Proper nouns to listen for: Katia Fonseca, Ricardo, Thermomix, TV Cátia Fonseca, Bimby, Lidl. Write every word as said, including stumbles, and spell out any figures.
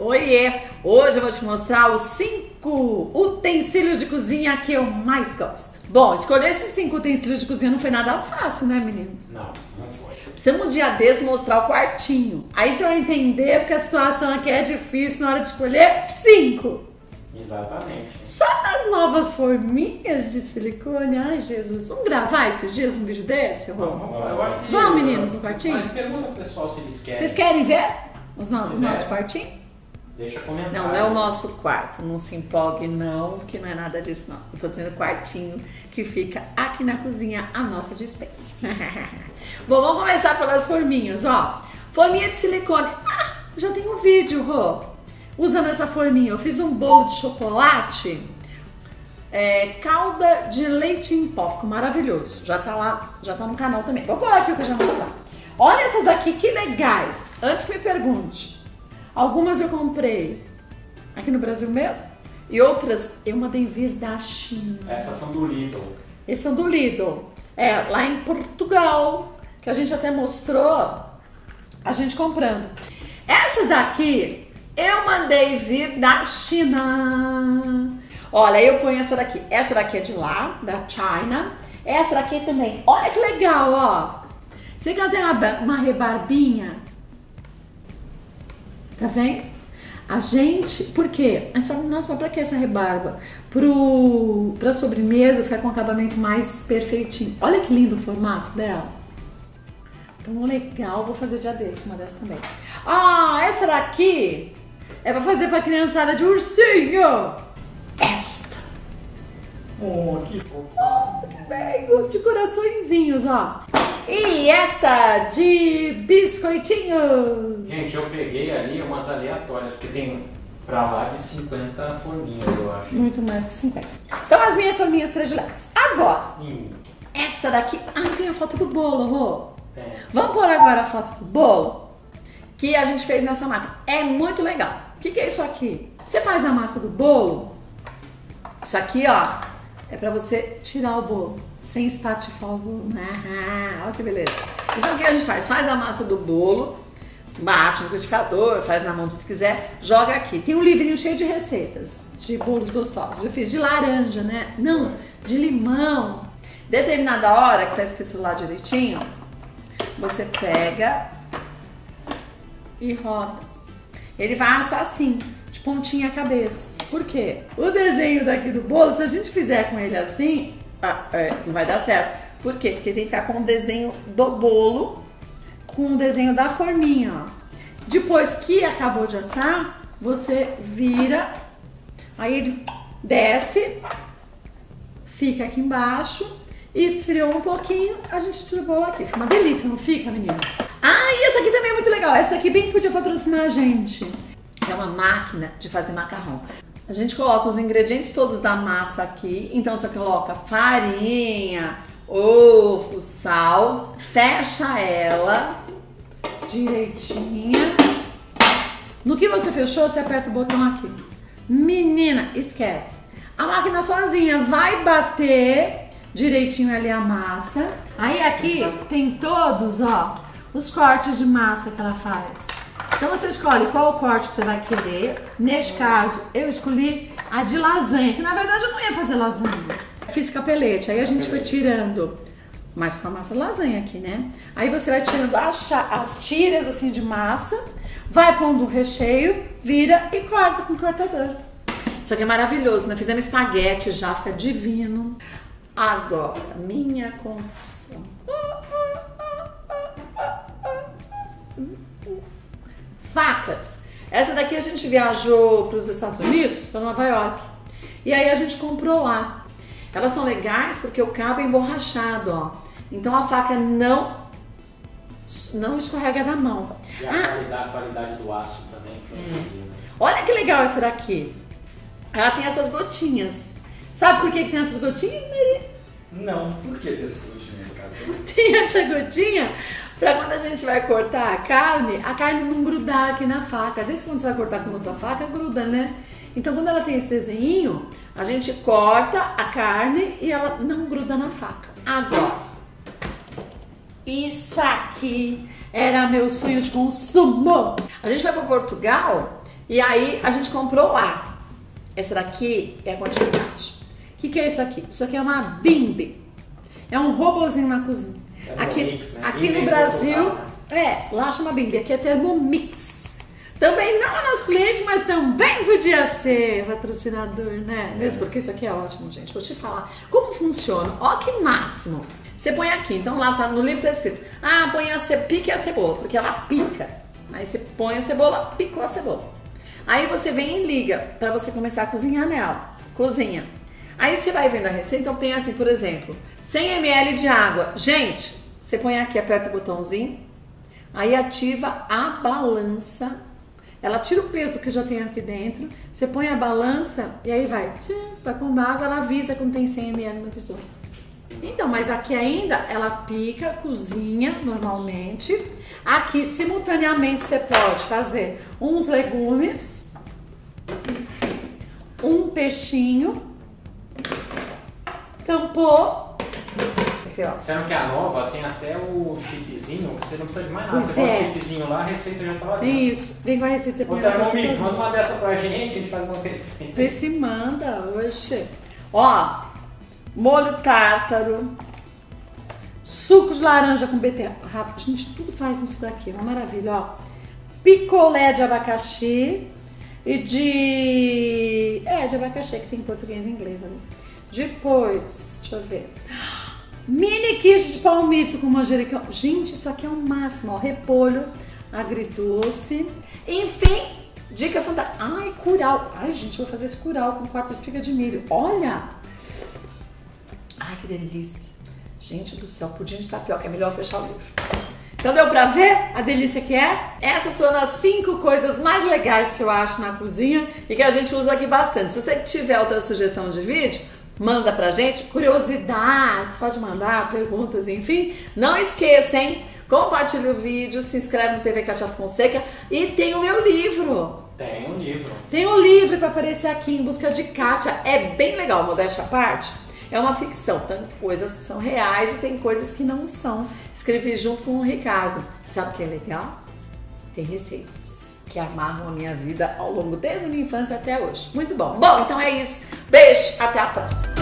Oiê! Hoje eu vou te mostrar os cinco utensílios de cozinha que eu mais gosto. Bom, escolher esses cinco utensílios de cozinha não foi nada fácil, né, meninos? Não, não foi. Precisamos um dia desse mostrar o quartinho. Aí você vai entender porque a situação aqui é difícil na hora de escolher cinco. Exatamente. Só das novas forminhas de silicone. Ai, Jesus. Vamos gravar esses dias um vídeo desse? Vamos, vamos. Eu acho que... Vamos, meninos, no quartinho? Mas pergunta pro pessoal se eles querem. Vocês querem ver os no... o nosso quartinho? Deixa comentar. Não, não é o nosso quarto, não se empolgue não, porque não é nada disso não. Eu tô tendo o quartinho que fica aqui na cozinha, a nossa dispensa. Bom, vamos começar pelas forminhas, ó. Forminha de silicone. Ah, já tem um vídeo, Rô, usando essa forminha. Eu fiz um bolo de chocolate, é, calda de leite em pó, ficou maravilhoso. Já tá lá, já tá no canal também. Vou colocar aqui o que eu já mostrei. Olha essas daqui, que legais. Antes que me pergunte. Algumas eu comprei aqui no Brasil mesmo e outras eu mandei vir da China. Essas são do Lidl. Essas são do Lidl. É, lá em Portugal, que a gente até mostrou a gente comprando. Essas daqui eu mandei vir da China. Olha, eu ponho essa daqui. Essa daqui é de lá, da China. Essa daqui também. Olha que legal, ó. Você quer ter uma, uma rebarbinha? Tá vendo? A gente... Por quê? Aí você fala, nossa, mas pra que essa rebarba? Pro, pra sobremesa ficar com um acabamento mais perfeitinho. Olha que lindo o formato dela. Tão legal. Vou fazer dia desse, uma dessa também. Ah, essa daqui é pra fazer pra criançada de ursinho. Esta. Oh, que fofo. Oh, que bem. De coraçõezinhos, ó. E esta de biscoitinhos. Gente, eu peguei ali umas aleatórias, porque tem pra lá de cinquenta forminhas, eu acho. Muito mais que cinquenta. São as minhas forminhas prediletas. Agora, hum. essa daqui... Ah, tem a foto do bolo, Rô. Tem. Vamos pôr agora a foto do bolo que a gente fez nessa máquina. É muito legal. O que, que é isso aqui? Você faz a massa do bolo. Isso aqui, ó, é pra você tirar o bolo, sem espatifar o bolo. Ah, olha que beleza. Então o que a gente faz? Faz a massa do bolo, bate no liquidificador, faz na mão do que quiser, joga aqui. Tem um livrinho cheio de receitas, de bolos gostosos. Eu fiz de laranja, né? Não, de limão. Determinada hora, que tá escrito lá direitinho, você pega e roda. Ele vai assar assim, de pontinha a cabeça. Por quê? O desenho daqui do bolo, se a gente fizer com ele assim, ah, é, não vai dar certo. Por quê? Porque tem que estar com o desenho do bolo, com o desenho da forminha, ó. Depois que acabou de assar, você vira, aí ele desce, fica aqui embaixo, esfriou um pouquinho, a gente tira o bolo aqui. Fica uma delícia, não fica, meninos? Ah, e essa aqui também é muito legal. Essa aqui bem podia patrocinar a gente. É uma máquina de fazer macarrão. A gente coloca os ingredientes todos da massa aqui, então você coloca farinha, ovo, sal, fecha ela direitinha. No que você fechou, você aperta o botão aqui. Menina, esquece. A máquina sozinha vai bater direitinho ali a massa. Aí aqui tem todos, ó, os cortes de massa que ela faz. Então você escolhe qual o corte que você vai querer. Neste caso, eu escolhi a de lasanha, que na verdade eu não ia fazer lasanha. Fiz capelete, aí a gente foi tirando, mas com a massa de lasanha aqui, né? Aí você vai tirando as, as tiras assim de massa, vai pondo o recheio, vira e corta com o cortador. Isso aqui é maravilhoso, né? Fizemos espaguete já, fica divino. Agora, minha confusão. Facas. Essa daqui a gente viajou para os Estados Unidos, para Nova York. E aí a gente comprou lá. Elas são legais porque o cabo é emborrachado, ó. Então a faca não não escorrega da mão. E a, ah, qualidade, a qualidade do aço também influencia. É. Olha que legal essa daqui. Ela tem essas gotinhas. Sabe por que, que tem essas gotinhas, Mary? Não, por que tem essas gotinhas, cara? Tem essa gotinha? Pra quando a gente vai cortar a carne, a carne não grudar aqui na faca. Às vezes quando você vai cortar com outra faca, gruda, né? Então quando ela tem esse desenho, a gente corta a carne e ela não gruda na faca. Agora, isso aqui era meu sonho de consumo. A gente vai pra Portugal E aí a gente comprou lá. Essa daqui é a quantidade. O que, que é isso aqui? Isso aqui é uma Bimby. É um robozinho na cozinha. É aqui mix, né? Aqui no Brasil, é, lá chama Bimby, aqui é Thermomix. Também não é nosso cliente, mas também podia ser patrocinador, né? É. Mesmo porque isso aqui é ótimo, gente. Vou te falar como funciona. Ó que máximo. Você põe aqui, então lá tá no livro tá escrito, ah, põe a cebola, pique a cebola, porque ela pica. Aí você põe a cebola, picou a cebola. Aí você vem e liga pra você começar a cozinhar nela. Cozinha. Aí você vai vendo a receita, então tem assim, por exemplo, cem mililitros de água. Gente, você põe aqui, aperta o botãozinho, aí ativa a balança. Ela tira o peso do que já tem aqui dentro, você põe a balança e aí vai. Vai com a água, ela avisa quando tem cem mililitros no visor. Então, mas aqui ainda ela pica, cozinha normalmente. Aqui, simultaneamente, você pode fazer uns legumes, um peixinho. Tampou. Você não quer a nova? Tem até o chipzinho. Você não precisa de mais nada. Pois você é. Põe o chipzinho lá, a receita já tá lá. Isso. Vem com a receita, você põe lá. Manda uma dessa pra gente, a gente faz uma receita. Vê se manda, oxe. Ó, molho tártaro, suco de laranja com beterraba. Gente, tudo faz nisso daqui, uma maravilha, ó. Picolé de abacaxi e de... É, de abacaxi, que tem em português e inglês ali. Depois, deixa eu ver, mini quiche de palmito com manjericão. Gente, isso aqui é o máximo, ó, repolho, agridoce, enfim, dica fantástica. Ai, curau, ai gente, eu vou fazer esse curau com quatro espigas de milho, olha. Ai, que delícia. Gente do céu, pudim de tapioca, é melhor fechar o livro. Então deu pra ver a delícia que é? Essas foram as cinco coisas mais legais que eu acho na cozinha e que a gente usa aqui bastante. Se você tiver outra sugestão de vídeo, manda pra gente, curiosidades, pode mandar, perguntas, enfim. Não esqueça, hein? Compartilha o vídeo, se inscreve no T V Cátia Fonseca e tem o meu livro. Tem um livro. Tem um livro pra aparecer aqui, Em Busca de Cátia. É bem legal, modéstia à parte. É uma ficção, tanto coisas que são reais e tem coisas que não são. Escrevi junto com o Ricardo. Sabe o que é legal? Tem receitas que amarram a minha vida ao longo desde a minha infância até hoje. Muito bom. Bom, então é isso. Beijo, até a próxima.